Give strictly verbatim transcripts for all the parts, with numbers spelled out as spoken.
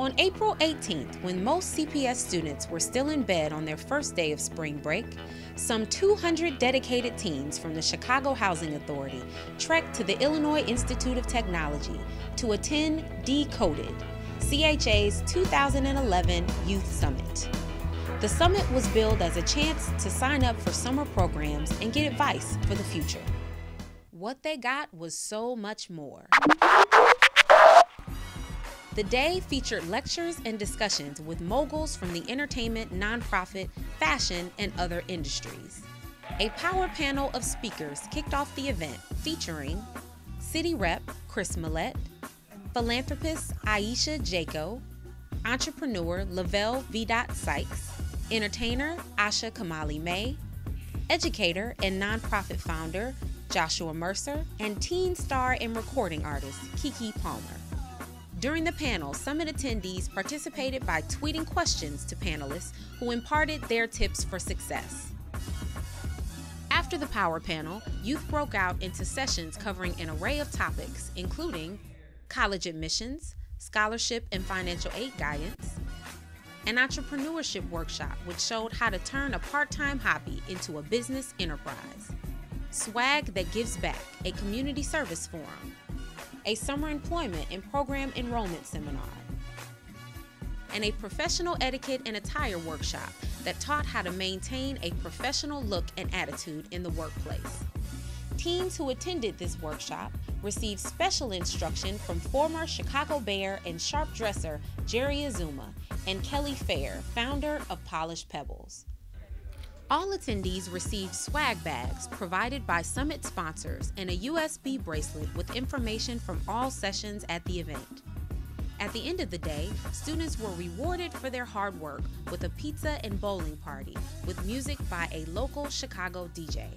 On April eighteenth, when most C P S students were still in bed on their first day of spring break, some two hundred dedicated teens from the Chicago Housing Authority trekked to the Illinois Institute of Technology to attend Decoded, C H A's two thousand eleven Youth Summit. The summit was billed as a chance to sign up for summer programs and get advice for the future. What they got was so much more. The day featured lectures and discussions with moguls from the entertainment, nonprofit, fashion, and other industries. A power panel of speakers kicked off the event featuring City Rep Chris Mallette, philanthropist Ayesha Jaco, entrepreneur Lavelle 'V-Dot' Sykes, entertainer Asha Kamali May, educator and nonprofit founder Joshua Mercer, and teen star and recording artist KeKe Palmer. During the panel, summit attendees participated by tweeting questions to panelists who imparted their tips for success. After the power panel, youth broke out into sessions covering an array of topics, including college admissions, scholarship and financial aid guidance, an entrepreneurship workshop which showed how to turn a part-time hobby into a business enterprise, Swag That Gives Back, a community service forum, a summer employment and program enrollment seminar, and a professional etiquette and attire workshop that taught how to maintain a professional look and attitude in the workplace. Teens who attended this workshop received special instruction from former Chicago Bear and sharp dresser Jerry Azumah and Kelly Fair, founder of Polished Pebbles. All attendees received swag bags provided by summit sponsors and a U S B bracelet with information from all sessions at the event. At the end of the day, students were rewarded for their hard work with a pizza and bowling party with music by a local Chicago D J.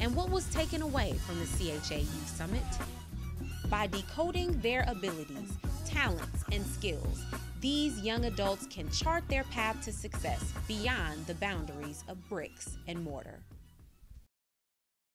And what was taken away from the C H A Youth Summit? By decoding their abilities, talents, and skills, these young adults can chart their path to success beyond the boundaries of bricks and mortar.